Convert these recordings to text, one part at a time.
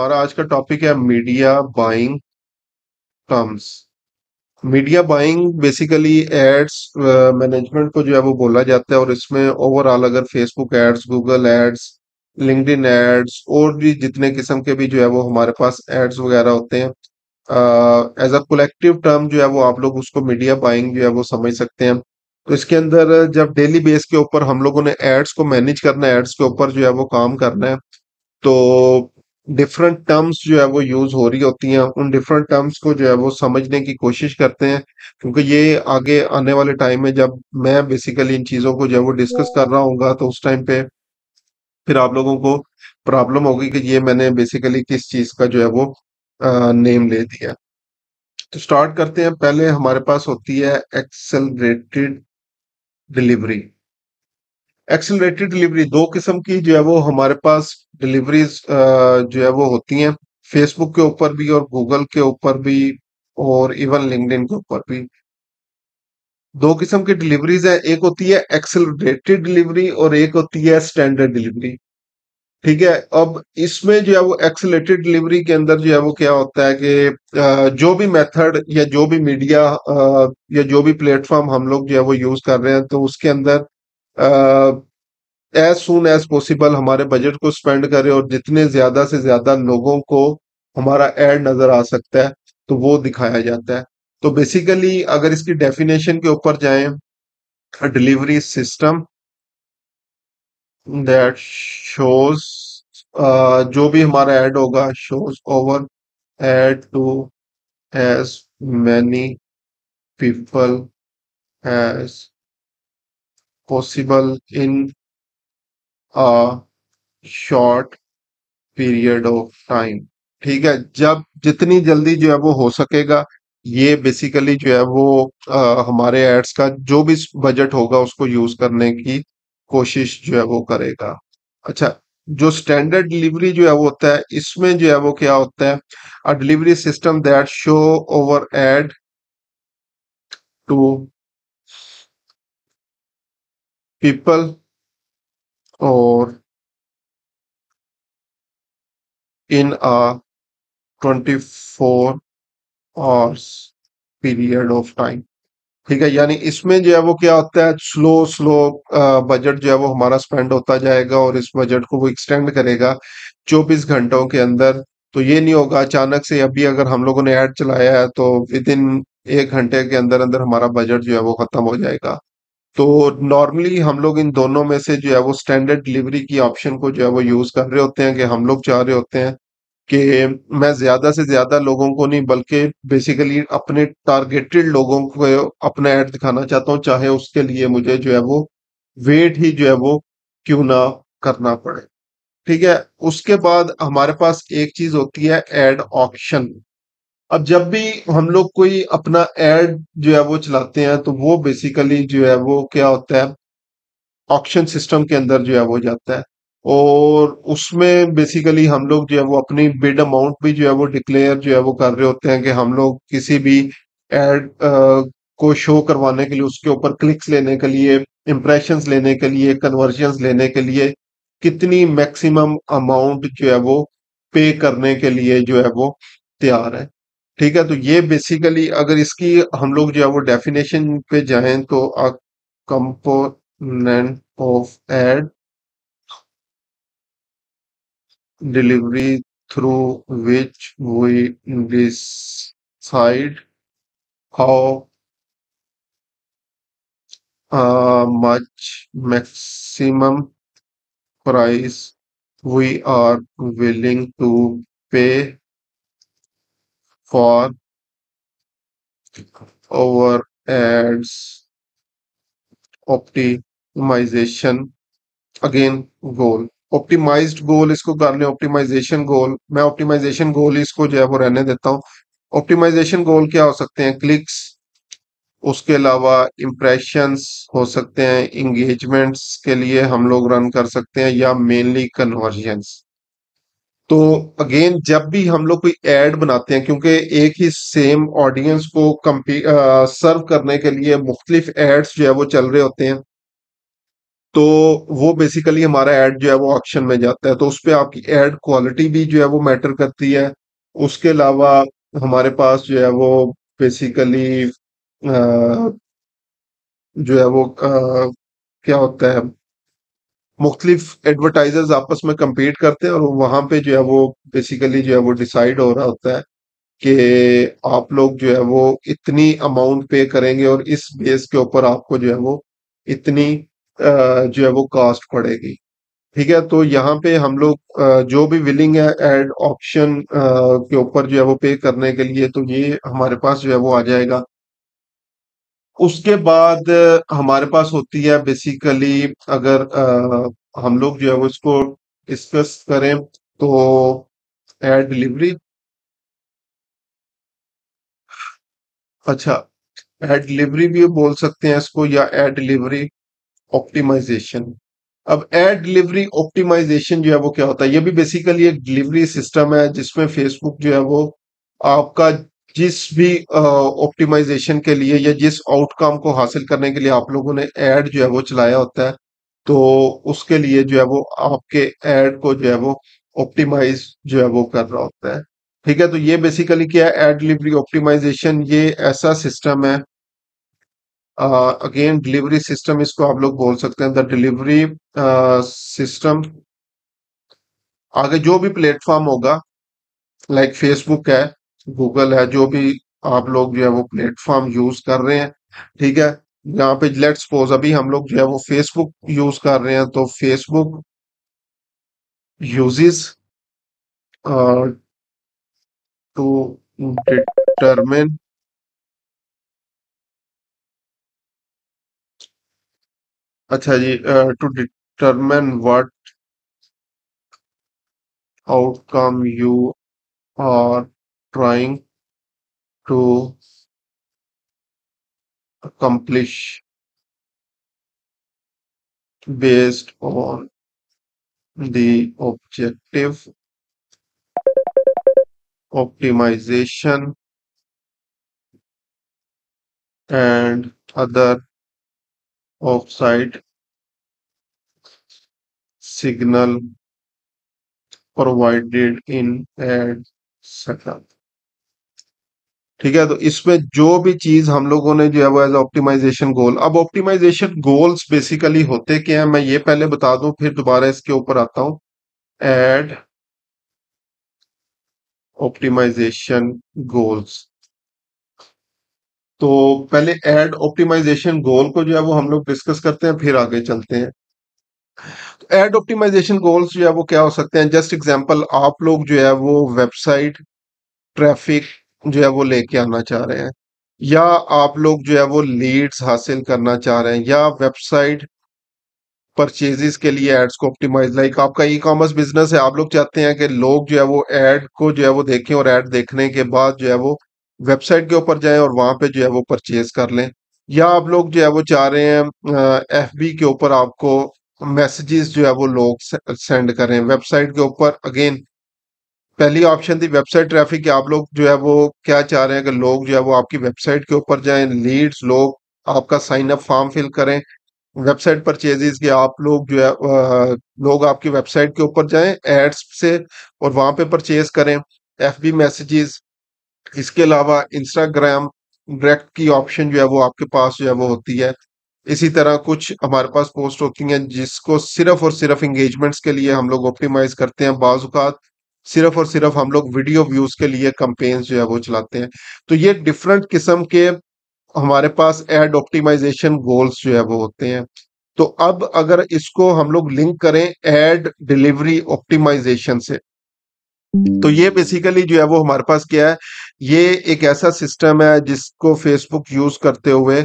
हमारा आज का टॉपिक है media buying terms. Media buying basically ads management को जो है वो बोला जाता है, और इसमें ओवरऑल अगर Facebook ads, Google ads, LinkedIn ads और भी जितने किस्म के भी जो है वो हमारे पास एड्स वगैरह होते हैं, एज अ कलेक्टिव टर्म जो है वो आप लोग उसको मीडिया बाइंग जो है वो समझ सकते हैं। तो इसके अंदर जब डेली बेस के ऊपर हम लोगों ने एड्स को मैनेज करना है, एड्स के ऊपर जो है वो काम करना है, तो डिफरेंट टर्म्स जो है वो यूज हो रही होती हैं। उन डिफरेंट टर्म्स को जो है वो समझने की कोशिश करते हैं, क्योंकि ये आगे आने वाले टाइम में जब मैं बेसिकली इन चीजों को जो है वो डिस्कस कर रहा हूँ तो उस टाइम पे फिर आप लोगों को प्रॉब्लम होगी कि ये मैंने बेसिकली किस चीज का जो है वो नेम ले दिया। तो स्टार्ट करते हैं। पहले हमारे पास होती है एक्सेलरेटेड डिलीवरी। एक्सेलरेटेड डिलीवरी दो किस्म की जो है वो हमारे पास डिलीवरीज जो है वो होती हैं, फेसबुक के ऊपर भी और गूगल के ऊपर भी और इवन लिंक्डइन के ऊपर भी। दो किस्म की डिलीवरीज है, एक होती है एक्सेलरेटेड डिलीवरी और एक होती है स्टैंडर्ड डिलीवरी। ठीक है, अब इसमें जो है वो एक्सेलरेटेड डिलीवरी के अंदर जो है वो क्या होता है कि जो भी मेथड या जो भी मीडिया या जो भी प्लेटफॉर्म हम लोग जो है वो यूज कर रहे हैं, तो उसके अंदर एज सून एज पॉसिबल हमारे बजट को स्पेंड करें और जितने ज्यादा से ज्यादा लोगों को हमारा एड नजर आ सकता है तो वो दिखाया जाता है। तो बेसिकली अगर इसकी डेफिनेशन के ऊपर जाएं, डिलीवरी सिस्टम दैट शोज, जो भी हमारा एड होगा, shows over ad to as many people as possible in a short period of time। ठीक है, जब जितनी जल्दी जो है वो हो सकेगा, ये बेसिकली जो है वो हमारे एड्स का जो भी बजट होगा उसको यूज करने की कोशिश जो है वो करेगा। अच्छा, जो स्टैंडर्ड डिलीवरी जो है वो होता है, इसमें जो है वो क्या होता है, a delivery system that show over ad to people or in a 24 hours period of time। ठीक है, यानी इसमें जो है वो क्या होता है, स्लो बजट जो है वो हमारा स्पेंड होता जाएगा और इस बजट को वो एक्सटेंड करेगा 24 घंटों के अंदर। तो ये नहीं होगा अचानक से अभी अगर हम लोगों ने ऐड चलाया है तो विद इन 1 घंटे के अंदर अंदर हमारा बजट जो है वो खत्म हो जाएगा। तो नॉर्मली हम लोग इन दोनों में से जो है वो स्टैंडर्ड डिलीवरी की ऑप्शन को जो है वो यूज कर रहे होते हैं, कि हम लोग चाह रहे होते हैं कि मैं ज्यादा से ज्यादा लोगों को नहीं बल्कि बेसिकली अपने टारगेटेड लोगों को अपना ऐड दिखाना चाहता हूँ, चाहे उसके लिए मुझे जो है वो वेट ही जो है वो क्यों ना करना पड़े। ठीक है, उसके बाद हमारे पास एक चीज होती है एड ऑक्शन। अब जब भी हम लोग कोई अपना एड जो है वो चलाते हैं तो वो बेसिकली जो है वो क्या होता है, ऑक्शन सिस्टम के अंदर जो है वो जाता है, और उसमें बेसिकली हम लोग जो है वो अपनी बिड अमाउंट भी जो है वो डिक्लेयर जो है वो कर रहे होते हैं, कि हम लोग किसी भी एड को शो करवाने के लिए, उसके ऊपर क्लिक्स लेने के लिए, इम्प्रेशंस लेने के लिए, कन्वर्जन्स लेने के लिए कितनी मैक्सिमम अमाउंट जो है वो पे करने के लिए जो है वो तैयार है। ठीक है, तो ये बेसिकली अगर इसकी हम लोग जो है वो डेफिनेशन पे जाएं तो अ component of ad delivery through which we decide how much maximum price we are willing to pay for our ads optimization again goal। optimized goal इसको कर लें, optimization goal, मैं optimization goal इसको जो है वो रहने देता हूँ। optimization goal क्या हो सकते हैं, क्लिक्स, उसके अलावा impressions हो सकते हैं, engagements के लिए हम लोग रन कर सकते हैं, या mainly conversions। तो अगेन जब भी हम लोग कोई ऐड बनाते हैं, क्योंकि एक ही सेम ऑडियंस को सर्व करने के लिए मुख्तलिफ एड्स जो है वो चल रहे होते हैं, तो वो बेसिकली हमारा ऐड जो है वो ऑक्शन में जाता है, तो उस पर आपकी ऐड क्वालिटी भी जो है वो मैटर करती है। उसके अलावा हमारे पास जो है वो बेसिकली जो है वो क्या होता है, मुख्तलिफ एडवर्टाइजर्स आपस में कम्पीट करते हैं और वहाँ पे जो है वो बेसिकली जो है वो डिसाइड हो रहा होता है कि आप लोग जो है वो इतनी अमाउंट पे करेंगे और इस बेस के ऊपर आपको जो है वो इतनी जो है वो कास्ट पड़ेगी। ठीक है, तो यहाँ पे हम लोग जो भी विलिंग है एड ऑप्शन के ऊपर जो है वो पे करने के लिए, तो ये हमारे पास जो है वो आ जाएगा। उसके बाद हमारे पास होती है बेसिकली, अगर हम लोग जो है वो इसको डिस्कस करें तो एड डिलीवरी। अच्छा, एड डिलीवरी भी बोल सकते हैं इसको, या एड डिलीवरी ऑप्टिमाइजेशन। अब एड डिलीवरी ऑप्टिमाइजेशन जो है वो क्या होता है, ये भी बेसिकली एक डिलीवरी सिस्टम है जिसमें फेसबुक जो है वो आपका जिस भी ऑप्टिमाइजेशन के लिए या जिस आउटकम को हासिल करने के लिए आप लोगों ने ऐड जो है वो चलाया होता है, तो उसके लिए जो है वो आपके ऐड को जो है वो ऑप्टिमाइज जो है वो कर रहा होता है। ठीक है, तो ये बेसिकली क्या है, ऐड डिलीवरी ऑप्टिमाइजेशन। ये ऐसा सिस्टम है, अगेन डिलीवरी सिस्टम इसको आप लोग बोल सकते हैं, द डिलीवरी सिस्टम। आगे जो भी प्लेटफॉर्म होगा, लाइक फेसबुक है, गूगल है, जो भी आप लोग जो है वो प्लेटफॉर्म यूज कर रहे हैं। ठीक है, यहाँ पे लेट्स सपोज अभी हम लोग जो है वो फेसबुक यूज कर रहे हैं, तो फेसबुक यूजेस टू डिटरमिन अच्छा जी to determine what outcome you are trying to accomplish based on the objective optimization and other offsite signal provided in ad setup। ठीक है, तो इसमें जो भी चीज हम लोगों ने जो है वो एज ऑप्टिमाइजेशन गोल। अब ऑप्टिमाइजेशन गोल्स बेसिकली होते क्या है, मैं ये पहले बता दूं फिर दोबारा इसके ऊपर आता हूं। एड ऑप्टिमाइजेशन गोल्स, तो पहले एड ऑप्टिमाइजेशन गोल को जो है वो हम लोग डिस्कस करते हैं, फिर आगे चलते हैं। एड ऑप्टिमाइजेशन गोल्स जो है वो क्या हो सकते हैं, जस्ट एग्जांपल आप लोग जो है वो वेबसाइट ट्रैफिक जो है वो लेके आना चाह रहे हैं, या आप लोग जो है वो लीड्स हासिल करना चाह रहे हैं, या वेबसाइट परचेजेस के लिए एड्स को ऑप्टिमाइज। लाइक आपका ई कॉमर्स बिजनेस है, आप लोग चाहते हैं कि लोग जो है वो एड को जो है वो देखें और एड देखने के बाद जो है वो वेबसाइट के ऊपर जाएं और वहां पे जो है वो परचेज कर लें, या आप लोग जो है वो चाह रहे हैं FB के ऊपर आपको मैसेजेस जो है वो लोग सेंड करें वेबसाइट के ऊपर। अगेन पहली ऑप्शन थी वेबसाइट ट्रैफिक, आप लोग जो है वो क्या चाह रहे हैं कि लोग जो है वो आपकी वेबसाइट के ऊपर जाएं, लीड्स लोग आपका साइन अप फॉर्म फिल करें, वेबसाइट परचेजेस के आप लोग जो है लोग आपकी वेबसाइट के ऊपर जाएं एड्स से और वहां पे परचेज करें, FB मैसेजेस। इसके अलावा इंस्टाग्राम डायरेक्ट की ऑप्शन जो है वो आपके पास जो है वो होती है। इसी तरह कुछ हमारे पास पोस्ट होती हैं जिसको सिर्फ और सिर्फ एंगेजमेंट्स के लिए हम लोग ऑप्टिमाइज करते हैं, बाज़ात सिर्फ और सिर्फ हम लोग वीडियो व्यूज के लिए कैंपेन्स जो है वो चलाते हैं। तो ये डिफरेंट किस्म के हमारे पास एड ऑप्टिमाइजेशन गोल्स जो है वो होते हैं। तो अब अगर इसको हम लोग लिंक करें एड डिलीवरी ऑप्टिमाइजेशन से, तो ये बेसिकली जो है वो हमारे पास क्या है, ये एक ऐसा सिस्टम है जिसको फेसबुक यूज करते हुए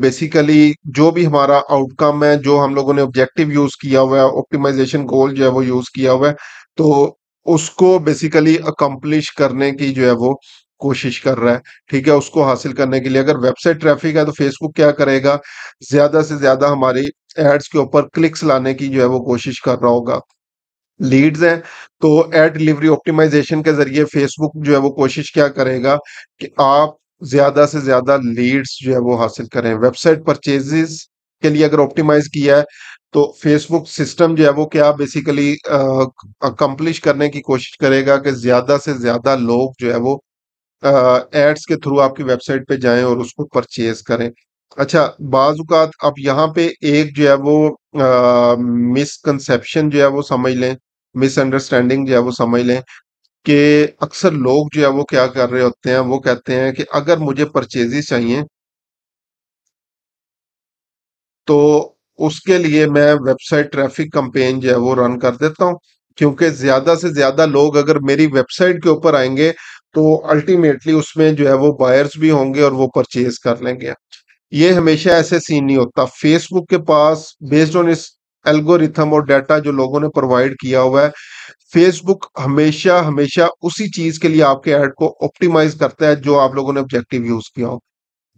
बेसिकली जो भी हमारा आउटकम है, जो हम लोगों ने ऑब्जेक्टिव यूज किया हुआ है, ऑप्टिमाइजेशन गोल जो है वो यूज किया हुआ है, तो उसको बेसिकली अकम्पलिश करने की जो है वो कोशिश कर रहा है। ठीक है, उसको हासिल करने के लिए अगर वेबसाइट ट्रैफिक है तो फेसबुक क्या करेगा, ज्यादा से ज्यादा हमारी एड्स के ऊपर क्लिक्स लाने की जो है वो कोशिश कर रहा होगा। लीड्स हैं तो एड डिलीवरी ऑप्टिमाइजेशन के जरिए फेसबुक जो है वो कोशिश क्या करेगा कि आप ज्यादा से ज्यादा लीड्स जो है वो हासिल करें। वेबसाइट परचेजेस के लिए अगर ऑप्टिमाइज किया है तो फेसबुक सिस्टम जो है वो क्या बेसिकली अकम्पलिश करने की कोशिश करेगा कि ज्यादा से ज्यादा लोग जो है वो एड्स के थ्रू आपकी वेबसाइट पे जाएं और उसको परचेज करें। अच्छा, बाजुकात आप यहाँ पे एक जो है वो मिसकंसेप्शन जो है वो समझ लें, मिसअंडरस्टैंडिंग जो है वो समझ लें कि अक्सर लोग जो है वो क्या कर रहे होते हैं, वो कहते हैं कि अगर मुझे परचेजेस चाहिए तो उसके लिए मैं वेबसाइट ट्रैफिक कैंपेन जो है वो रन कर देता हूँ, क्योंकि ज्यादा से ज्यादा लोग अगर मेरी वेबसाइट के ऊपर आएंगे तो अल्टीमेटली उसमें जो है वो बायर्स भी होंगे और वो परचेज कर लेंगे। ये हमेशा ऐसे सीन नहीं होता। फेसबुक के पास बेस्ड ऑन इस एल्गोरिथम और डाटा जो लोगों ने प्रोवाइड किया हुआ है, फेसबुक हमेशा हमेशा उसी चीज के लिए आपके ऐड को ऑप्टिमाइज करता है जो आप लोगों ने ऑब्जेक्टिव यूज किया हो।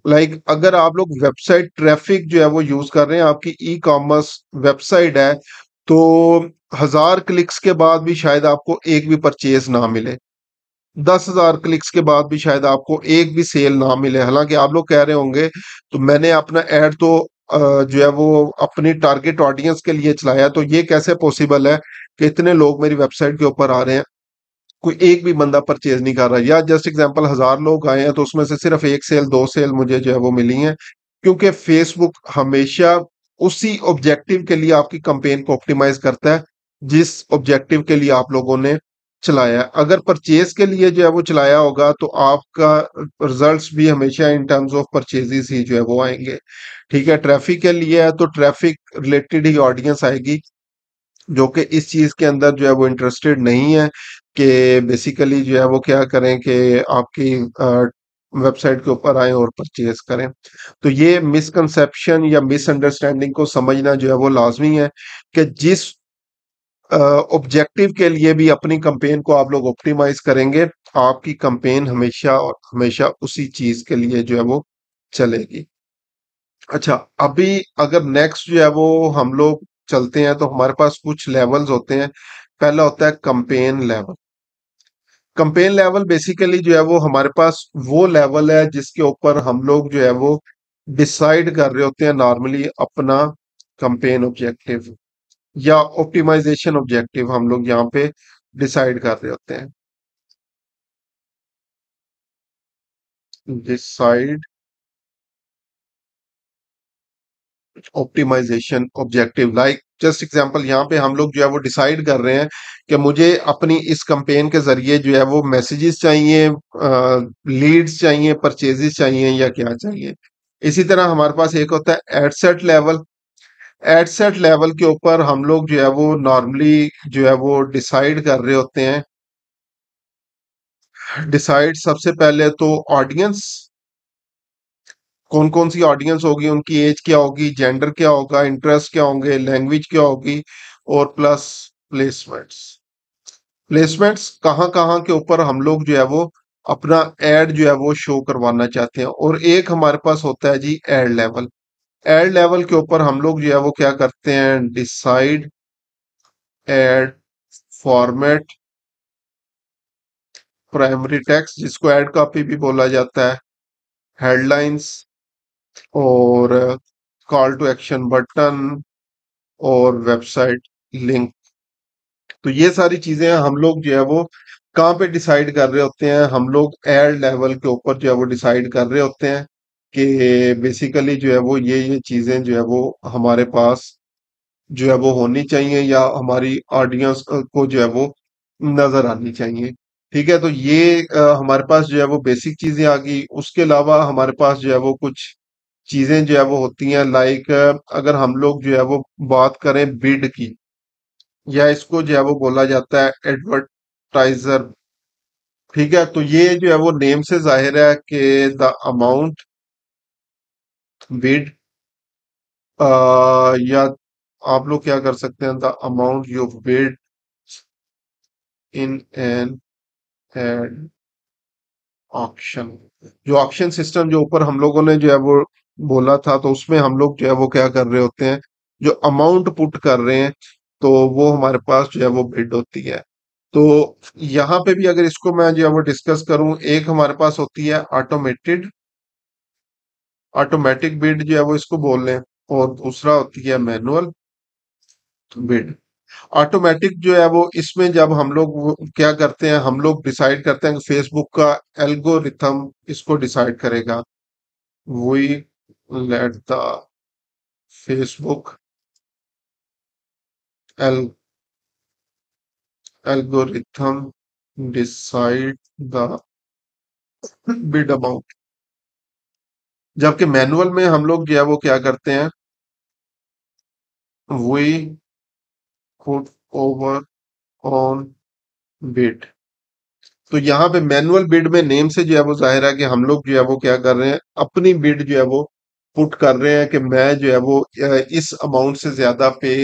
लाइक अगर आप लोग वेबसाइट ट्रैफिक जो है वो यूज कर रहे हैं, आपकी ई कॉमर्स वेबसाइट है, तो 1000 क्लिक्स के बाद भी शायद आपको एक भी परचेज ना मिले, 10,000 क्लिक्स के बाद भी शायद आपको एक भी सेल ना मिले। हालांकि आप लोग कह रहे होंगे तो मैंने अपना ऐड तो जो है वो अपनी टारगेट ऑडियंस के लिए चलाया, तो ये कैसे पॉसिबल है कि इतने लोग मेरी वेबसाइट के ऊपर आ रहे हैं, कोई एक भी बंदा परचेज नहीं कर रहा। या जस्ट एग्जांपल 1000 लोग आए हैं तो उसमें से सिर्फ 1 सेल 2 सेल मुझे जो है वो मिली है, क्योंकि फेसबुक हमेशा उसी ऑब्जेक्टिव के लिए आपकी कंपेन को ऑप्टिमाइज करता है जिस ऑब्जेक्टिव के लिए आप लोगों ने चलाया। अगर परचेज के लिए जो है वो चलाया होगा तो आपका रिजल्ट्स भी हमेशा इन टर्म्स ऑफ परचेजेस ही जो है वो आएंगे। ठीक है, ट्रैफिक के लिए है तो ट्रैफिक रिलेटेड ही ऑडियंस आएगी जो कि इस चीज के अंदर जो है वो इंटरेस्टेड नहीं है कि बेसिकली जो है वो क्या करें कि आपकी वेबसाइट के ऊपर आए और परचेज करें। तो ये मिसकंसेप्शन या मिसअंडरस्टैंडिंग को समझना जो है वो लाजमी है कि जिस ऑब्जेक्टिव के लिए भी अपनी कंपेन को आप लोग ऑप्टिमाइज करेंगे, आपकी कंपेन हमेशा और हमेशा उसी चीज के लिए जो है वो चलेगी। अच्छा, अभी अगर नेक्स्ट जो है वो हम लोग चलते हैं तो हमारे पास कुछ लेवल्स होते हैं। पहला होता है campaign level. Campaign level basically जो है वो हमारे पास वो लेवल है जिसके ऊपर हम लोग जो है वो डिसाइड कर रहे होते हैं नॉर्मली अपना कंपेन ऑब्जेक्टिव या ऑप्टिमाइजेशन ऑब्जेक्टिव, हम लोग यहाँ पे डिसाइड कर रहे होते हैं। Decide optimization objective, like just example यहाँ पे हम लोग जो है वो डिसाइड कर रहे हैं कि मुझे अपनी इस कैंपेन के जरिए जो है वो मैसेजेस चाहिए, लीड्स चाहिए, परचेजेस चाहिए या क्या चाहिए। इसी तरह हमारे पास एक होता है एडसेट लेवल। एडसेट लेवल के ऊपर हम लोग जो है वो नॉर्मली जो है वो डिसाइड कर रहे होते हैं। डिसाइड सबसे पहले तो ऑडियंस, कौन कौन सी ऑडियंस होगी, उनकी एज क्या होगी, जेंडर क्या होगा, इंटरेस्ट क्या होंगे, लैंग्वेज क्या होगी, और प्लस प्लेसमेंट्स। प्लेसमेंट्स कहाँ कहाँ के ऊपर हम लोग जो है वो अपना एड जो है वो शो करवाना चाहते हैं। और एक हमारे पास होता है जी एड लेवल। एड लेवल के ऊपर हम लोग जो है वो क्या करते हैं, decide ad format, primary text जिसको एड कॉपी भी बोला जाता है, हेडलाइंस और कॉल टू एक्शन बटन और वेबसाइट लिंक। तो ये सारी चीजें हम लोग जो है वो कहाँ पे डिसाइड कर रहे होते हैं, हम लोग एड लेवल के ऊपर जो है वो डिसाइड कर रहे होते हैं कि बेसिकली जो है वो ये चीजें जो है वो हमारे पास जो है वो होनी चाहिए या हमारी ऑडियंस को जो है वो नजर आनी चाहिए। ठीक है, तो ये हमारे पास जो है वो बेसिक चीजें आ गई। उसके अलावा हमारे पास जो है वो कुछ चीजें जो है वो होती हैं, लाइक अगर हम लोग जो है वो बात करें बिड की, या इसको जो है वो बोला जाता है एडवर्टाइजर। ठीक है, तो ये जो है वो नेम से जाहिर है कि द अमाउंट बिड, या आप लोग क्या कर सकते हैं, the amount you bid in an ad auction. जो ऑक्शन सिस्टम जो ऊपर हम लोगों ने जो है वो बोला था, तो उसमें हम लोग जो है वो क्या कर रहे होते हैं, जो अमाउंट पुट कर रहे हैं तो वो हमारे पास जो है वो बिड होती है। तो यहाँ पे भी अगर इसको मैं जो है वो डिस्कस करूं, एक हमारे पास होती है ऑटोमेटिक बिड जो है वो इसको बोल लें, और दूसरा होती है मैनुअल बिड। ऑटोमेटिक जो है वो इसमें जब हम लोग क्या करते हैं, हम लोग डिसाइड करते हैं कि फेसबुक का एल्गोरिथम इसको डिसाइड करेगा। We let the Facebook algorithm decide the bid amount, जबकि मैनुअल में हम लोग जो है वो क्या करते हैं, we put over on bid. तो यहाँ पे मैनुअल बिड में नेम से जो है वो जाहिर है कि हम लोग जो है वो क्या कर रहे हैं, अपनी बिड जो है वो पुट कर रहे हैं कि मैं जो है वो इस अमाउंट से ज्यादा पे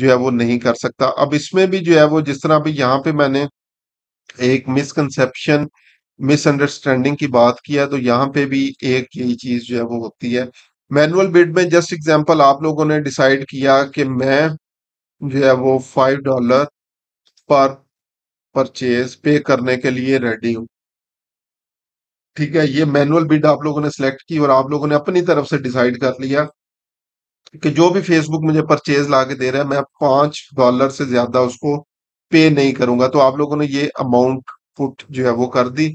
जो है वो नहीं कर सकता। अब इसमें भी जो है वो जिस तरह भी यहाँ पे मैंने एक मिसकंसेप्शन मिसअंडरस्टैंडिंग की बात किया, तो यहाँ पे भी एक यही चीज जो है वो होती है। मैनुअल बिड में जस्ट एग्जांपल आप लोगों ने डिसाइड किया कि मैं जो है वो $5 पर परचेज पे करने के लिए रेडी हूँ, ठीक है। ये मैनुअल बिड आप लोगों ने सिलेक्ट की और आप लोगों ने अपनी तरफ से डिसाइड कर लिया कि जो भी फेसबुक मुझे परचेज ला के दे रहा है मैं $5 से ज्यादा उसको पे नहीं करूंगा। तो आप लोगों ने ये अमाउंट पुट जो है वो कर दी।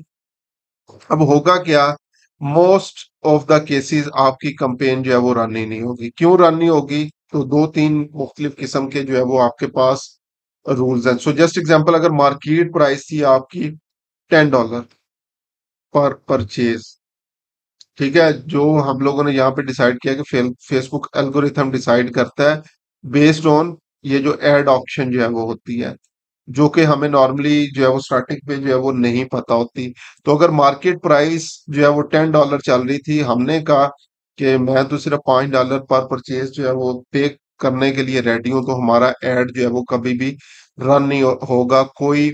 अब होगा क्या, मोस्ट ऑफ द केसेस आपकी कंपेन जो है वो रन ही नहीं होगी। क्यों रन नहीं होगी, तो 2-3 मुख्तलिफ किस्म के जो है वो आपके पास रूल्स हैं। सो जस्ट एग्जांपल, अगर मार्केट प्राइस थी आपकी $10 पर परचेज, ठीक है, जो हम लोगों ने यहाँ पे डिसाइड किया कि फेसबुक एल्गोरिथम डिसाइड करता है बेस्ड ऑन ये जो एड ऑप्शन जो है वो होती है, जो कि हमें नॉर्मली जो है वो स्टार्टिंग पे जो है वो नहीं पता होती। तो अगर मार्केट प्राइस जो है वो $10 चल रही थी, हमने कहा कि मैं तो सिर्फ $5 पर परचेज जो है वो पे करने के लिए रेडी हूँ, तो हमारा एड जो है वो कभी भी रन नहीं होगा। कोई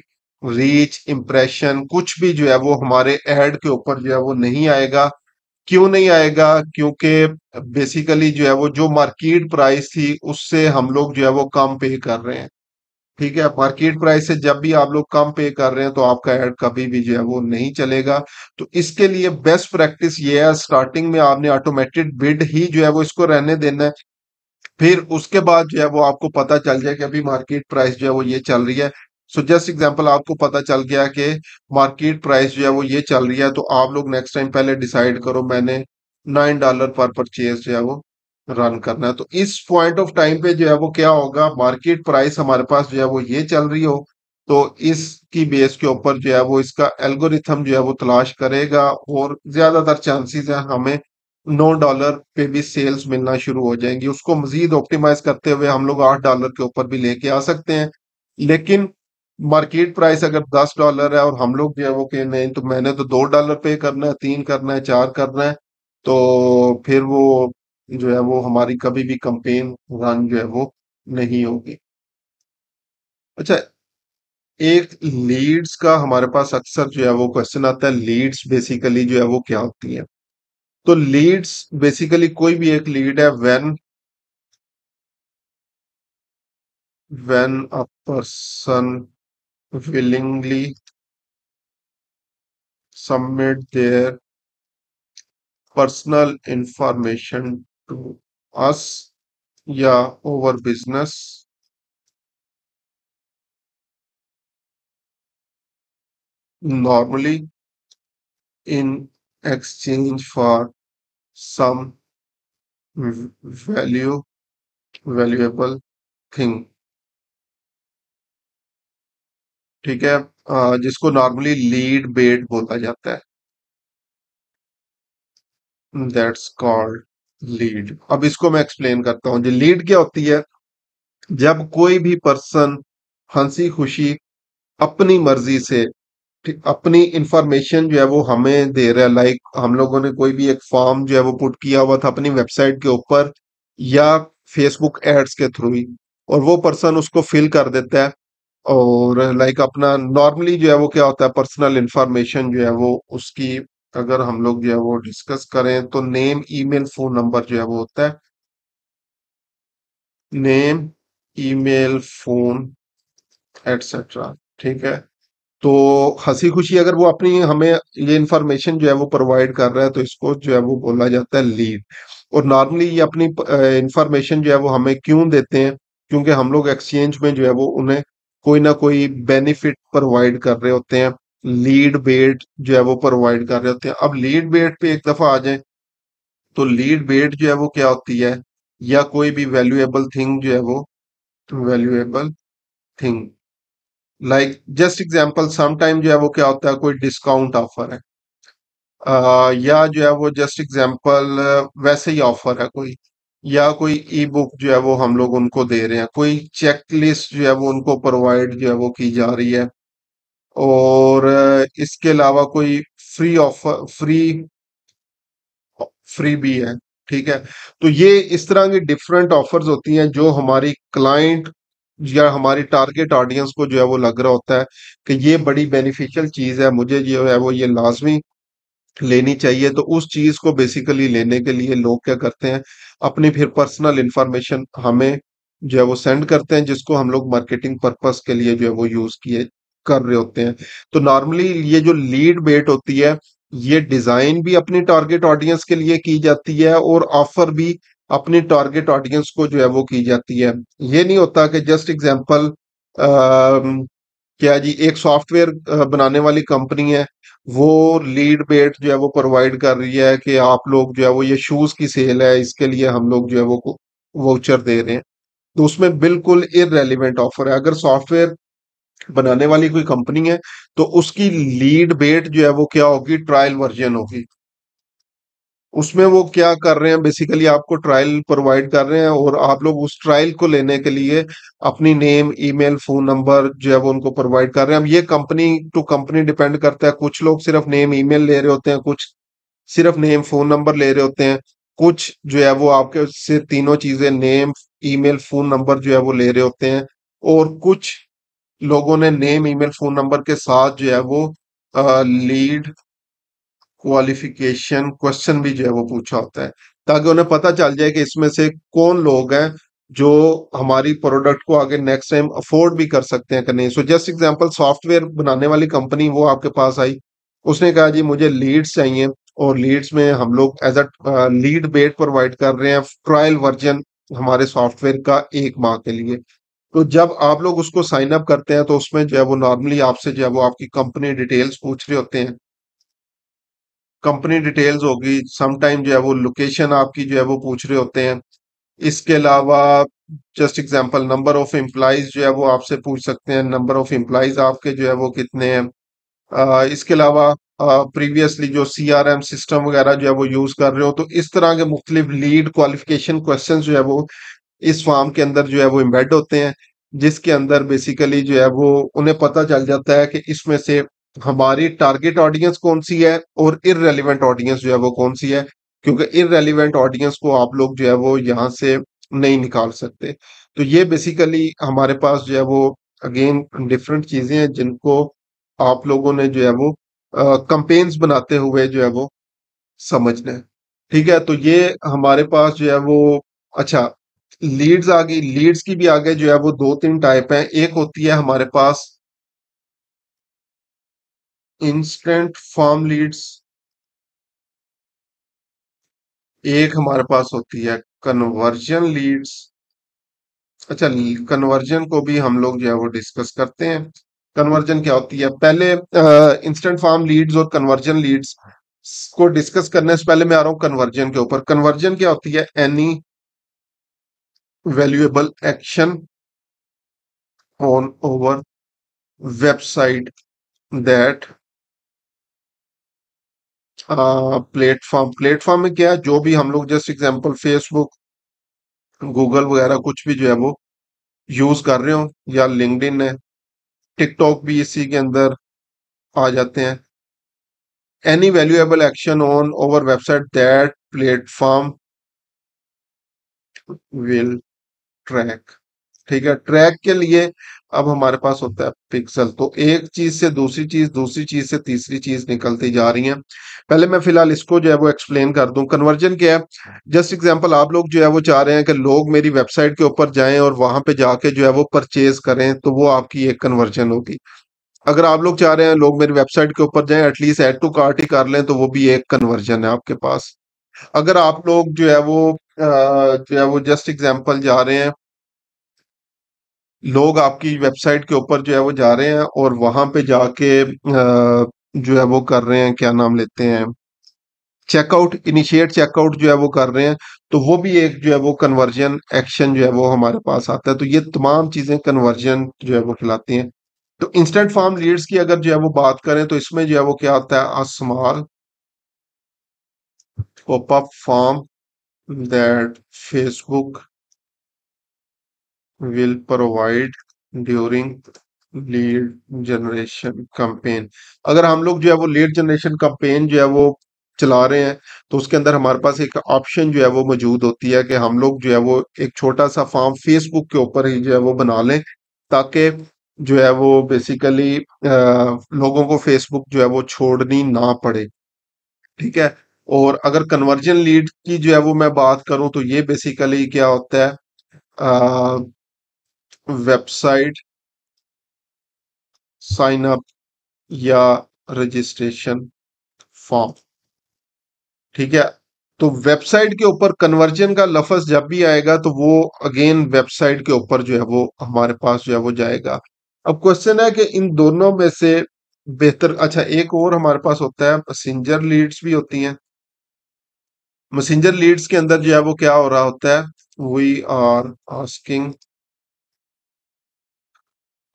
रीच इंप्रेशन कुछ भी जो है वो हमारे एड के ऊपर जो है वो नहीं आएगा। क्यों नहीं आएगा, क्योंकि बेसिकली जो है वो जो मार्केट प्राइस थी उससे हम लोग जो है वो कम पे कर रहे हैं, ठीक है। मार्केट प्राइस से जब भी आप लोग कम पे कर रहे हैं तो आपका ऐड कभी भी जो है वो नहीं चलेगा। तो इसके लिए बेस्ट प्रैक्टिस ये है, स्टार्टिंग में आपने ऑटोमेटेड बिड ही जो है वो इसको रहने देना है। फिर उसके बाद जो है वो आपको पता चल जाए कि अभी मार्केट प्राइस जो है वो ये चल रही है। सो जस्ट एग्जाम्पल, आपको पता चल गया कि मार्केट प्राइस जो है वो ये चल रही है, तो आप लोग नेक्स्ट टाइम पहले डिसाइड करो मैंने $9 पर परचेज जो है वो रन करना है। तो इस पॉइंट ऑफ टाइम पे जो है वो क्या होगा, मार्केट प्राइस हमारे पास जो है वो ये चल रही हो, तो इसकी बेस के ऊपर जो है वो इसका एल्गोरिथम जो है वो तलाश करेगा और ज्यादातर चांसेस है हमें $9 पे भी सेल्स मिलना शुरू हो जाएंगी। उसको मजीद ऑप्टिमाइज करते हुए हम लोग $8 के ऊपर भी लेके आ सकते हैं। लेकिन मार्केट प्राइस अगर $10 है और हम लोग जो है वो कह नहीं, तो मैंने तो $2 पे करना है, 3 करना है, 4 करना है, तो फिर वो जो है वो हमारी कभी भी कंपेन रन जो है वो नहीं होगी। अच्छा, एक लीड्स का हमारे पास अक्सर जो है वो क्वेश्चन आता है, लीड्स बेसिकली जो है वो क्या होती है। तो लीड्स बेसिकली कोई भी एक लीड है, when a person willingly submit their personal information to us या over business normally in exchange for some valuable thing, ठीक है, जिसको नॉर्मली लीड बेट बोला जाता है, दैट्स कॉल्ड लीड। अब इसको मैं एक्सप्लेन करता हूं। जो लीड क्या होती है, जब कोई भी पर्सन हंसी खुशी अपनी मर्जी से अपनी इंफॉर्मेशन जो है वो हमें दे रहा है। लाइक हम लोगों ने कोई भी एक फॉर्म जो है वो पुट किया हुआ था अपनी वेबसाइट के ऊपर या फेसबुक एड्स के थ्रू ही, और वो पर्सन उसको फिल कर देता है और लाइक अपना नॉर्मली जो है वो क्या होता है, पर्सनल इंफॉर्मेशन जो है वो उसकी अगर हम लोग जो है वो डिस्कस करें तो नेम, ईमेल, फोन नंबर जो है वो होता है, नेम, ईमेल, फोन एटसेट्रा, ठीक है। तो हंसी खुशी अगर वो अपनी हमें ये इंफॉर्मेशन जो है वो प्रोवाइड कर रहा है तो इसको जो है वो बोला जाता है लीड। और नॉर्मली ये अपनी इंफॉर्मेशन जो है वो हमें क्यों देते हैं, क्योंकि हम लोग एक्सचेंज में जो है वो उन्हें कोई ना कोई बेनिफिट प्रोवाइड कर रहे होते हैं, लीड बेट जो है वो प्रोवाइड कर रहे होते हैं। अब लीड बेट पे एक दफा आ जाए तो लीड बेट जो है वो क्या होती है, या कोई भी वैल्यूएबल थिंग जो है वो, valuable thing like just example sometime जो है वो क्या होता है, कोई डिस्काउंट ऑफर है या जो है वो जस्ट एग्जाम्पल वैसे ही ऑफर है कोई, या कोई ई बुक जो है वो हम लोग उनको दे रहे हैं, कोई चेक लिस्ट जो है वो उनको प्रोवाइड जो है वो की जा रही है, और इसके अलावा कोई फ्री ऑफर, फ्री भी है, ठीक है। तो ये इस तरह की डिफरेंट ऑफर्स होती हैं जो हमारी क्लाइंट या हमारी टारगेट ऑडियंस को जो है वो लग रहा होता है कि ये बड़ी बेनिफिशियल चीज है, मुझे जो है वो ये लाजमी लेनी चाहिए। तो उस चीज को बेसिकली लेने के लिए लोग क्या करते हैं, अपनी फिर पर्सनल इंफॉर्मेशन हमें जो है वो सेंड करते हैं, जिसको हम लोग मार्केटिंग पर्पस के लिए जो है वो यूज कर रहे होते हैं। तो नॉर्मली ये जो लीड बेट होती है ये डिजाइन भी अपनी टारगेट ऑडियंस के लिए की जाती है और ऑफर भी अपनी टारगेट ऑडियंस को जो है वो की जाती है। ये नहीं होता कि जस्ट एग्जाम्पल क्या जी एक सॉफ्टवेयर बनाने वाली कंपनी है वो लीड बेट जो है वो प्रोवाइड कर रही है कि आप लोग जो है वो ये शूज की सेल है, इसके लिए हम लोग जो है वो वाउचर दे रहे हैं, तो उसमें बिल्कुल इररेलेवेंट ऑफर है। अगर सॉफ्टवेयर बनाने वाली कोई कंपनी है तो उसकी लीड बेट जो है वो क्या होगी, ट्रायल वर्जन होगी। उसमें वो क्या कर रहे हैं, बेसिकली आपको ट्रायल प्रोवाइड कर रहे हैं और आप लोग उस ट्रायल को लेने के लिए अपनी नेम, ईमेल, फोन नंबर जो है वो उनको प्रोवाइड कर रहे हैं। अब ये कंपनी टू कंपनी डिपेंड करता है, कुछ लोग सिर्फ नेम ईमेल ले रहे होते हैं, कुछ सिर्फ नेम फोन नंबर ले रहे होते हैं, कुछ जो है वो आपके से तीनों चीजें नेम ईमेल फोन नंबर जो है वो ले रहे होते हैं, और कुछ लोगों ने नेम ईमेल फोन नंबर के साथ जो है वो लीड क्वालिफिकेशन क्वेश्चन भी जो है वो पूछा होता है, ताकि उन्हें पता चल जाए कि इसमें से कौन लोग हैं जो हमारी प्रोडक्ट को आगे नेक्स्ट टाइम अफोर्ड भी कर सकते हैं कि नहीं। सो जस्ट एग्जांपल सॉफ्टवेयर बनाने वाली कंपनी वो आपके पास आई, उसने कहा जी मुझे लीड्स चाहिए और लीड्स में हम लोग as a lead bat provide कर रहे हैं ट्रायल वर्जन हमारे सॉफ्टवेयर का 1 माह के लिए। तो जब आप लोग उसको साइन अप करते हैं तो उसमें जो है वो नॉर्मली आपसे जो है वो आपकी कंपनी डिटेल्स पूछ रहे होते हैं, कंपनी डिटेल्स होगी, समटाइम जो है वो लोकेशन आपकी जो है वो पूछ रहे होते हैं, इसके अलावा just example number of employees जो है वो आपसे पूछ सकते हैं, नंबर ऑफ एम्प्लॉइज आपके जो है वो कितने हैं, इसके अलावा प्रीवियसली जो सीआरएम सिस्टम वगैरह जो है वो यूज कर रहे हो। तो इस तरह के मुख्तलिफ लीड क्वालिफिकेशन क्वेश्चन जो है वो इस फॉर्म के अंदर जो है वो एम्बेड होते हैं, जिसके अंदर बेसिकली जो है वो उन्हें पता चल जाता है कि इसमें से हमारी टारगेट ऑडियंस कौन सी है और इररेलेवेंट ऑडियंस जो है वो कौन सी है, क्योंकि इररेलेवेंट ऑडियंस को आप लोग जो है वो यहाँ से नहीं निकाल सकते। तो ये बेसिकली हमारे पास जो है वो अगेन डिफरेंट चीजें हैं जिनको आप लोगों ने जो है वो कैंपेन्स बनाते हुए जो है वो समझना है, ठीक है। तो ये हमारे पास जो है वो अच्छा लीड्स आ गई। लीड्स की भी आगे जो है वो 2-3 टाइप है। एक होती है हमारे पास इंस्टेंट फॉर्म लीड्स, एक हमारे पास होती है कन्वर्जन लीड्स। अच्छा कन्वर्जन को भी हम लोग जो है वो डिस्कस करते हैं। कन्वर्जन क्या होती है, पहले इंस्टेंट फॉर्म लीड्स और कन्वर्जन लीड्स को डिस्कस करने से पहले मैं आ रहा हूं कन्वर्जन के ऊपर। कन्वर्जन क्या होती है, any valuable action on over website that platform में क्या है, जो भी हम लोग जस्ट एग्जांपल फेसबुक गूगल वगैरह कुछ भी जो है वो यूज कर रहे हो, या लिंक्डइन है, टिकटॉक भी इसी के अंदर आ जाते हैं। Any valuable action on over website that platform will track, ठीक है। ट्रैक के लिए अब हमारे पास होता है पिक्सल। तो एक चीज से दूसरी चीज, दूसरी चीज से तीसरी चीज निकलती जा रही है। पहले मैं फिलहाल इसको जो है वो एक्सप्लेन कर दूं। कन्वर्जन क्या है, जस्ट एग्जांपल आप लोग जो है वो चाह रहे हैं कि लोग मेरी वेबसाइट के ऊपर जाएं और वहां पे जाके जो है वो परचेज करें, तो वो आपकी एक कन्वर्जन होगी। अगर आप लोग चाह रहे हैं लोग मेरी वेबसाइट के ऊपर जाए एटलीस्ट एड टू कार्ट ही कर लें, तो वो भी एक कन्वर्जन है आपके पास। अगर आप लोग जो है वो जस्ट एग्जांपल जा रहे हैं, लोग आपकी वेबसाइट के ऊपर जो है वो जा रहे हैं और वहां पे जाके जो है वो कर रहे हैं, क्या नाम लेते हैं, चेकआउट, इनिशिएट चेकआउट जो है वो कर रहे हैं, तो वो भी एक जो है वो कन्वर्जन एक्शन जो है वो हमारे पास आता है। तो ये तमाम चीजें कन्वर्जन जो है वो खिलाती हैं। तो इंस्टेंट फार्म लीड्स की अगर जो है वो बात करें तो इसमें जो है वो क्या आता है, small popup form that Facebook will provide during lead generation campaign। अगर हम लोग जो है वो लीड जनरेशन कैंपेन जो है वो चला रहे हैं तो उसके अंदर हमारे पास एक ऑप्शन जो है वो मौजूद होती है कि हम लोग जो है वो एक छोटा सा फॉर्म फेसबुक के ऊपर ही जो है वो बना लें, ताकि जो है वो बेसिकली लोगों को फेसबुक जो है वो छोड़नी ना पड़े, ठीक है। और अगर कन्वर्जन लीड की जो है वो मैं बात करूं तो ये बेसिकली क्या होता है, वेबसाइट साइन अप या रजिस्ट्रेशन फॉर्म, ठीक है। तो वेबसाइट के ऊपर कन्वर्जन का लफ्ज जब भी आएगा तो वो अगेन वेबसाइट के ऊपर जो है वो हमारे पास जो है वो जाएगा। अब क्वेश्चन है कि इन दोनों में से बेहतर, अच्छा एक और हमारे पास होता है मैसेंजर लीड्स भी होती हैं। मैसेंजर लीड्स के अंदर जो है वो क्या हो रहा होता है, We are asking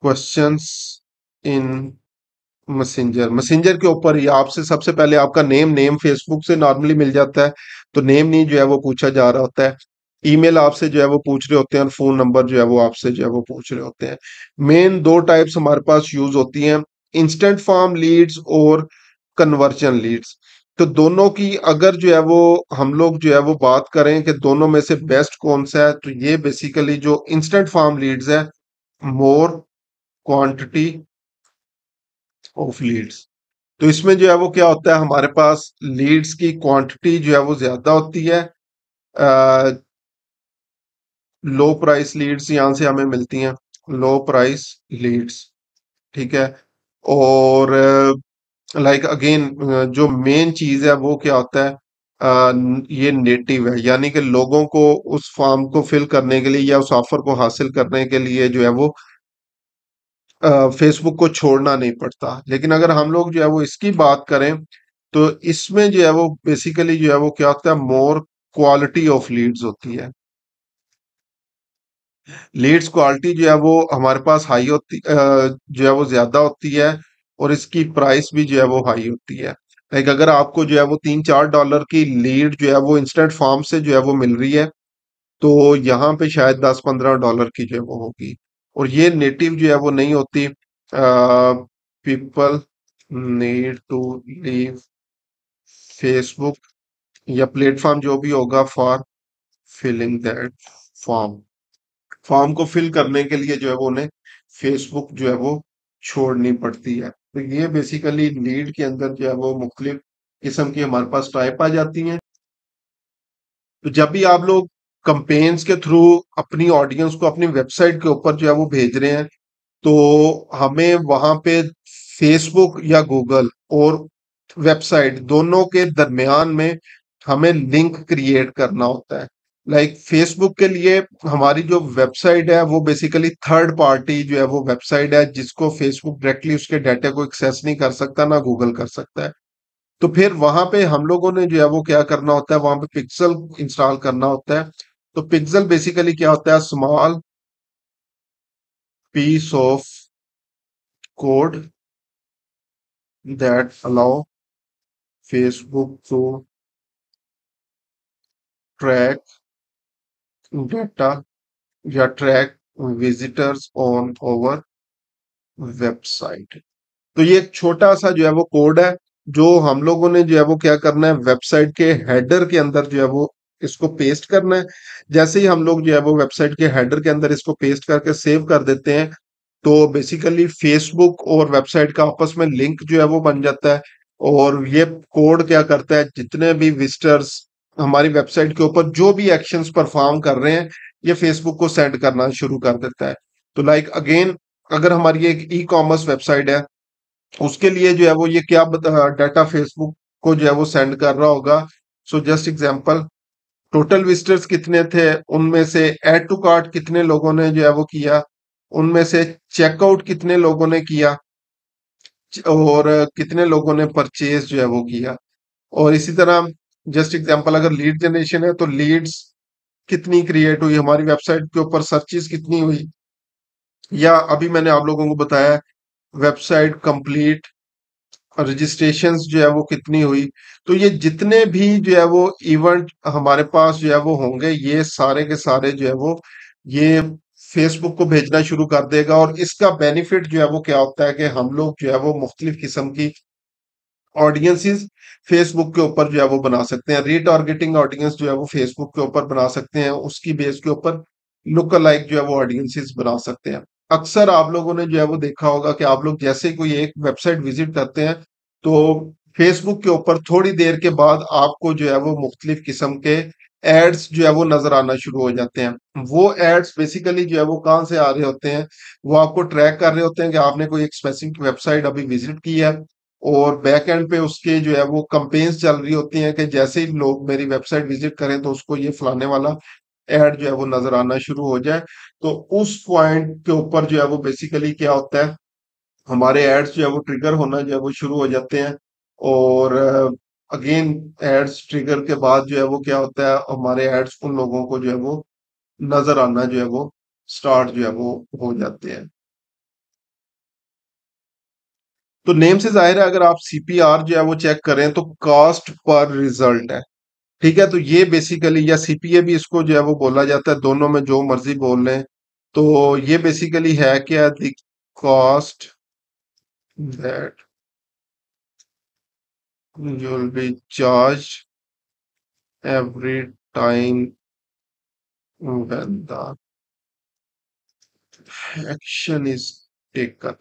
questions in Messenger। Messenger के ऊपर ही आपसे सबसे पहले आपका नेम फेसबुक से नॉर्मली मिल जाता है, तो नेम नहीं जो है वो पूछा जा रहा होता है। ईमेल आपसे जो है वो पूछ रहे होते हैं और फोन नंबर जो है वो आपसे जो है वो पूछ रहे होते हैं। मेन दो टाइप्स हमारे पास यूज होती हैं, इंस्टेंट फॉर्म लीड्स और कन्वर्जन लीड्स। तो दोनों की अगर जो है वो हम लोग जो है वो बात करें कि दोनों में से बेस्ट कौन सा है, तो ये बेसिकली जो इंस्टेंट फार्म लीड्स है, मोर क्वांटिटी ऑफ लीड्स। तो इसमें जो है वो क्या होता है, हमारे पास लीड्स की क्वांटिटी जो है वो ज्यादा होती है, लो प्राइस लीड्स यहां से हमें मिलती हैं, लो प्राइस लीड्स, ठीक है। और लाइक अगेन जो मेन चीज है वो क्या होता है, ये नेटिव है, यानी कि लोगों को उस फॉर्म को फिल करने के लिए या उस ऑफर को हासिल करने के लिए जो है वो फेसबुक को छोड़ना नहीं पड़ता। लेकिन अगर हम लोग जो है वो इसकी बात करें तो इसमें जो है वो बेसिकली जो है वो क्या होता है, मोर क्वालिटी ऑफ लीड्स होती है। लीड्स क्वालिटी जो है वो हमारे पास हाई होती जो है वो ज्यादा होती है और इसकी प्राइस भी जो है वो हाई होती है। लाइक अगर आपको जो है वो $3-4 की लीड जो है वो इंस्टेंट फॉर्म से जो है वो मिल रही है तो यहाँ पे शायद $10-15 की जो है वो होगी, और ये नेटिव जो है वो नहीं होती। People need to leave Facebook या प्लेटफॉर्म जो भी होगा for filling that form, form को फिल करने के लिए जो है वो उन्हें फेसबुक जो है वो छोड़नी पड़ती है। तो ये बेसिकली लीड के अंदर जो है वो मुख्तलिफ किस्म की हमारे पास टाइप आ जाती हैं। तो जब भी आप लोग कंपेन्स के थ्रू अपनी ऑडियंस को अपनी वेबसाइट के ऊपर जो है वो भेज रहे हैं तो हमें वहां पे फेसबुक या गूगल और वेबसाइट दोनों के दरमियान में हमें लिंक क्रिएट करना होता है। लाइक फेसबुक के लिए हमारी जो वेबसाइट है वो बेसिकली थर्ड पार्टी जो है वो वेबसाइट है, जिसको फेसबुक डायरेक्टली उसके डाटा को एक्सेस नहीं कर सकता, ना गूगल कर सकता है। तो फिर वहां पे हम लोगों ने जो है वो क्या करना होता है, वहां पे पिक्सल इंस्टॉल करना होता है। तो पिक्सल बेसिकली क्या होता है, small piece of code that allow Facebook to track data या track visitors on over website. तो ये एक छोटा सा जो है वो कोड है जो हम लोगों ने जो है वो क्या करना है, वेबसाइट के हेडर के अंदर जो है वो इसको पेस्ट करना है। जैसे ही हम लोग जो है वो वेबसाइट के हेडर के अंदर इसको पेस्ट करके सेव कर देते हैं तो बेसिकली फेसबुक और वेबसाइट का आपस में लिंक जो है वो बन जाता है। और ये कोड क्या करता है, जितने भी विजिटर्स हमारी वेबसाइट के ऊपर जो भी एक्शंस परफॉर्म कर रहे हैं ये फेसबुक को सेंड करना शुरू कर देता है। तो लाइक अगेन अगर हमारी एक ई कॉमर्स वेबसाइट है उसके लिए जो है वो ये क्या डाटा फेसबुक को जो है वो सेंड कर रहा होगा, so just example total visitors कितने थे, उनमें से ऐड टू कार्ट कितने लोगों ने जो है वो किया, उनमें से चेकआउट कितने लोगों ने किया और कितने लोगों ने परचेज जो है वो किया। और इसी तरह जस्ट एग्जांपल अगर लीड जनरेशन है तो लीड्स कितनी क्रिएट हुई, हमारी वेबसाइट के ऊपर सर्चेस कितनी हुई, या अभी मैंने आप लोगों को बताया वेबसाइट कंप्लीट, रजिस्ट्रेशंस जो है वो कितनी हुई। तो ये जितने भी जो है वो इवेंट हमारे पास जो है वो होंगे, ये सारे के सारे जो है वो ये फेसबुक को भेजना शुरू कर देगा। और इसका बेनिफिट जो है वो क्या होता है कि हम लोग जो है वो मुख्तलिफ किस्म की ऑडियंसेस फेसबुक के ऊपर जो है वो बना सकते हैं, रीटारगेटिंग ऑडियंस जो है वो फेसबुक के ऊपर बना सकते हैं, उसकी बेस के ऊपर लुक अलाइक जो है वो ऑडियंसेस बना सकते हैं। अक्सर आप लोगों ने जो है वो देखा होगा कि आप लोग जैसे कोई एक वेबसाइट विजिट करते हैं तो फेसबुक के ऊपर थोड़ी देर के बाद आपको जो है वो मुख्तलिफ किस्म के एड्स जो है वो नजर आना शुरू हो जाते हैं। वो एड्स बेसिकली जो है वो कहाँ से आ रहे होते हैं, वो आपको ट्रैक कर रहे होते हैं कि आपने कोई एक स्पेसिफिक वेबसाइट अभी विजिट की है, और बैक एंड पे उसके जो है वो कैंपेन्स चल रही होती हैं कि जैसे ही लोग मेरी वेबसाइट विजिट करें तो उसको ये फलाने वाला एड जो है वो नजर आना शुरू हो जाए। तो उस पॉइंट के ऊपर जो है वो बेसिकली क्या होता है, हमारे एड्स जो है वो ट्रिगर होना जो है वो शुरू हो जाते हैं। और अगेन एड्स ट्रिगर के बाद जो है वो क्या होता है, हमारे एड्स उन लोगों को जो है वो नजर आना जो है वो स्टार्ट जो है वो हो जाते हैं। तो नेम से जाहिर है अगर आप CPR जो है वो चेक करें तो कॉस्ट पर रिजल्ट है, ठीक है। तो ये बेसिकली, या CPA भी इसको जो है वो बोला जाता है, दोनों में जो मर्जी बोल लें। तो ये बेसिकली है क्या, the cost that you will be charged every time when the action is taken,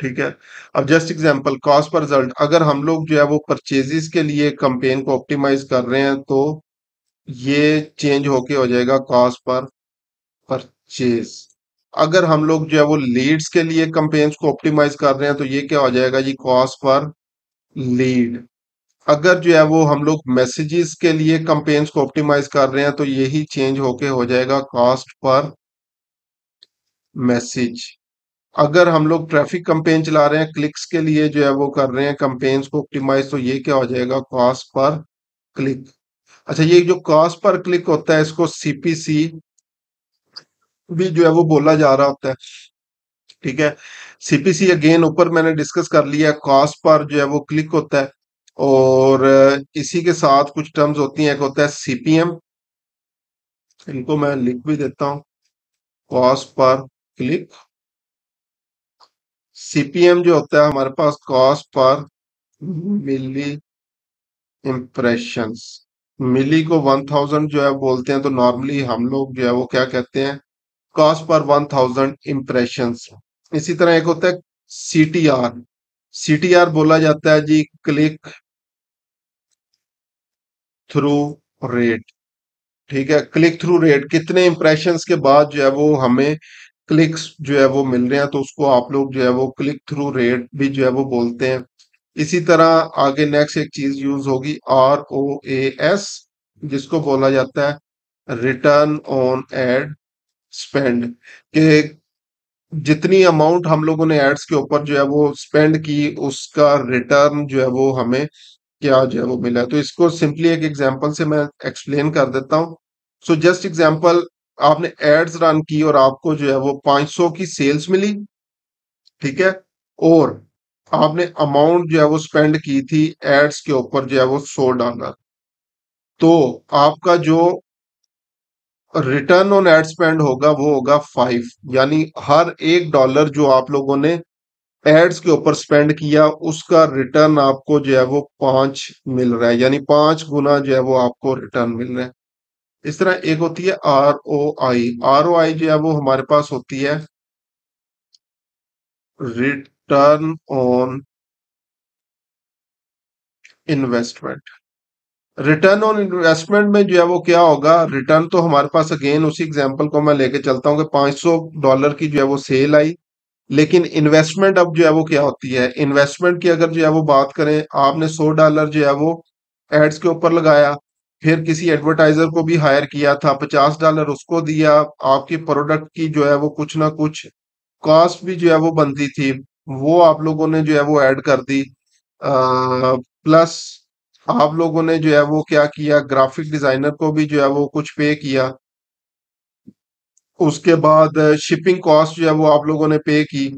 ठीक है। अब just example cost per result, अगर हम लोग जो है वो परचेजेस के लिए कंपेन को ऑप्टिमाइज कर रहे हैं तो ये चेंज होके हो जाएगा कॉस्ट पर परचेज। अगर हम लोग जो है वो लीड्स के लिए कंपेन्स को ऑप्टिमाइज कर रहे हैं तो ये क्या हो जाएगा जी, कॉस्ट पर लीड। अगर जो है वो हम लोग मैसेजेस के लिए कंपेन्स को ऑप्टिमाइज कर रहे हैं तो यही चेंज होके हो जाएगा कॉस्ट पर मैसेज। अगर हम लोग ट्रैफिक कंपेन चला रहे हैं, क्लिक्स के लिए जो है वो कर रहे हैं कंपेन्स को ऑप्टिमाइज, तो ये क्या हो जाएगा कॉस्ट पर क्लिक। अच्छा, ये जो कॉस्ट पर क्लिक होता है इसको CPC भी जो है वो बोला जा रहा होता है, ठीक है। CPC अगेन ऊपर मैंने डिस्कस कर लिया, कॉस्ट पर जो है वो क्लिक होता है। और इसी के साथ कुछ टर्म्स होती हैं, एक होता है CPM, इनको मैं लिख भी देता हूं, कॉस्ट पर क्लिक। CPM जो होता है हमारे पास कॉस्ट पर मिली इम्प्रेशंस, मिली को 1000 जो है बोलते हैं, तो नॉर्मली हम लोग जो है वो क्या कहते हैं, कॉस्ट पर 1000 इम्प्रेशंस। इसी तरह एक होता है CTR बोला जाता है जी क्लिक थ्रू रेट, ठीक है। क्लिक थ्रू रेट, कितने इम्प्रेशंस के बाद जो है वो हमें क्लिक्स जो है वो मिल रहे हैं, तो उसको आप लोग जो है वो क्लिक थ्रू रेट भी जो है वो बोलते हैं। इसी तरह आगे नेक्स्ट एक चीज यूज होगी ROAS, जिसको बोला जाता है रिटर्न ऑन एड स्पेंड, के जितनी अमाउंट हम लोगों ने एड्स के ऊपर जो है वो स्पेंड की उसका रिटर्न जो है वो हमें क्या जो है वो मिला। तो इसको सिंपली एक एग्जांपल से मैं एक्सप्लेन कर देता हूं। सो जस्ट एग्जांपल, आपने एड्स रन की और आपको जो है वो 500 की सेल्स मिली, ठीक है, और आपने अमाउंट जो है वो स्पेंड की थी एड्स के ऊपर जो है वो $100, तो आपका जो रिटर्न ऑन एड स्पेंड होगा वो होगा 5, यानी हर $1 जो आप लोगों ने एड्स के ऊपर स्पेंड किया उसका रिटर्न आपको जो है वो 5 मिल रहा है, यानी 5 गुना जो है वो आपको रिटर्न मिल रहा है। इस तरह एक होती है ROI जो है वो हमारे पास होती है return on investment. Return on investment में जो है वो क्या होगा, रिटर्न तो हमारे पास अगेन उसी एग्जांपल को मैं लेके चलता हूं कि $500 की जो है वो सेल आई, लेकिन इन्वेस्टमेंट अब जो है वो क्या होती है, इन्वेस्टमेंट की अगर जो है वो बात करें, आपने $100 जो है वो एड्स के ऊपर लगाया, फिर किसी एडवर्टाइजर को भी हायर किया था, $50 उसको दिया, आपके प्रोडक्ट की जो है वो कुछ ना कुछ कॉस्ट भी जो है वो बनती थी, वो आप लोगों ने जो है वो ऐड कर दी। प्लस आप लोगों ने जो है वो क्या किया, ग्राफिक डिजाइनर को भी जो है वो कुछ पे किया। उसके बाद शिपिंग कॉस्ट जो है वो आप लोगों ने पे की,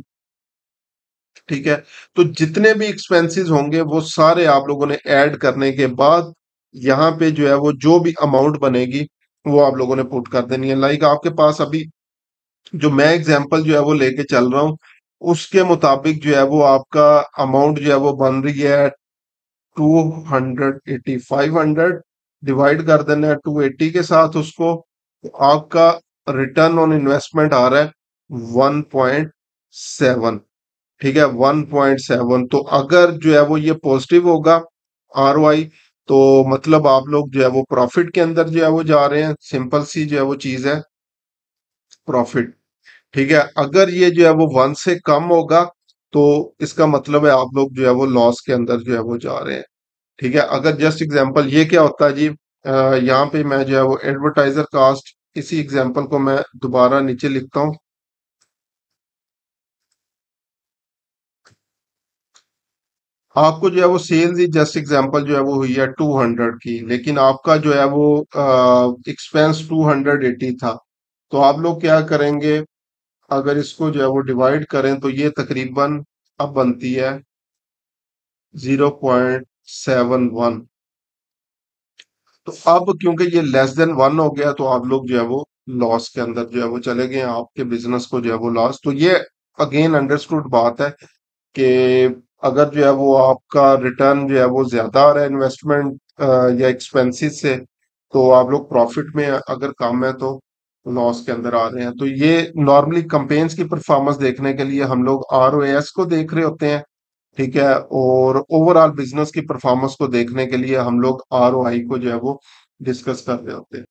ठीक है। तो जितने भी एक्सपेंसेस होंगे वो सारे आप लोगों ने ऐड करने के बाद यहाँ पे जो है वो जो भी अमाउंट बनेगी वो आप लोगों ने पुट कर देनी है। लाइक आपके पास अभी जो मैं एग्जांपल जो है वो लेके चल रहा हूँ उसके मुताबिक जो है वो आपका अमाउंट जो है वो बन रही है 280, 500 डिवाइड कर देना है 280 के साथ उसको, तो आपका रिटर्न ऑन इन्वेस्टमेंट आ रहा है 1.7, ठीक है 1.7। तो अगर जो है वो ये पॉजिटिव होगा ROI, तो मतलब आप लोग जो है वो प्रॉफिट के अंदर जो है वो जा रहे हैं। सिंपल सी जो है वो चीज है प्रॉफिट, ठीक है। अगर ये जो है वो 1 से कम होगा तो इसका मतलब है आप लोग जो है वो लॉस के अंदर जो है वो जा रहे हैं, ठीक है। अगर जस्ट एग्जांपल ये क्या होता है जी, यहाँ पे मैं जो है वो एडवर्टाइजर कास्ट, इसी एग्जांपल को मैं दोबारा नीचे लिखता हूँ। आपको जो है वो सेल्स ही जस्ट एग्जांपल जो है वो हुई है 200 की, लेकिन आपका जो है वो एक्सपेंस 280 था। तो आप लोग क्या करेंगे, अगर इसको जो है वो डिवाइड करें तो ये तकरीबन अब बनती है 0.71। तो अब क्योंकि ये लेस देन 1 हो गया तो आप लोग जो है वो लॉस के अंदर जो है वो चले गए, आपके बिजनेस को जो है वो लॉस। तो ये अगेन अंडरस्टूड बात है कि अगर जो है वो आपका रिटर्न जो है वो ज्यादा आ रहा है इन्वेस्टमेंट या एक्सपेंसेस से, तो आप लोग प्रॉफिट में, अगर कम है तो लॉस के अंदर आ रहे हैं। तो ये नॉर्मली कंपेन्स की परफॉर्मेंस देखने के लिए हम लोग ROAS को देख रहे होते हैं, ठीक है, और ओवरऑल बिजनेस की परफॉर्मेंस को देखने के लिए हम लोग ROI को जो है वो डिस्कस कर रहे होते हैं।